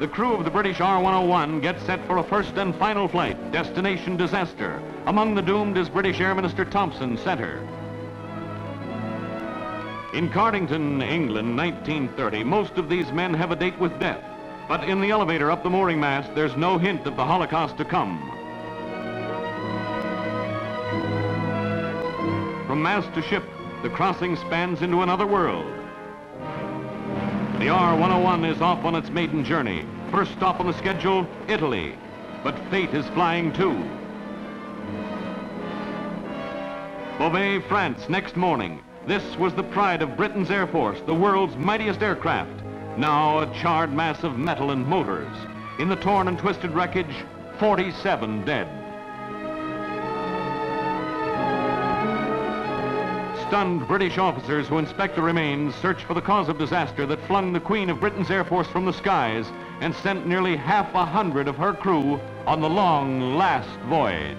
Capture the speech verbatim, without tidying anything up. The crew of the British R one oh one gets set for a first and final flight, destination disaster. Among the doomed is British Air Minister Thompson, center. In Cardington, England, nineteen thirty, most of these men have a date with death. But in the elevator up the mooring mast, there's no hint of the Holocaust to come. From mast to ship, the crossing spans into another world. The R one oh one is off on its maiden journey. First stop on the schedule, Italy. But fate is flying too. Beauvais, France, next morning. This was the pride of Britain's Air Force, the world's mightiest aircraft, now a charred mass of metal and motors. In the torn and twisted wreckage, forty-seven dead. Stunned British officers who inspect the remains search for the cause of disaster that flung the Queen of Britain's Air Force from the skies and sent nearly half a hundred of her crew on the long last voyage.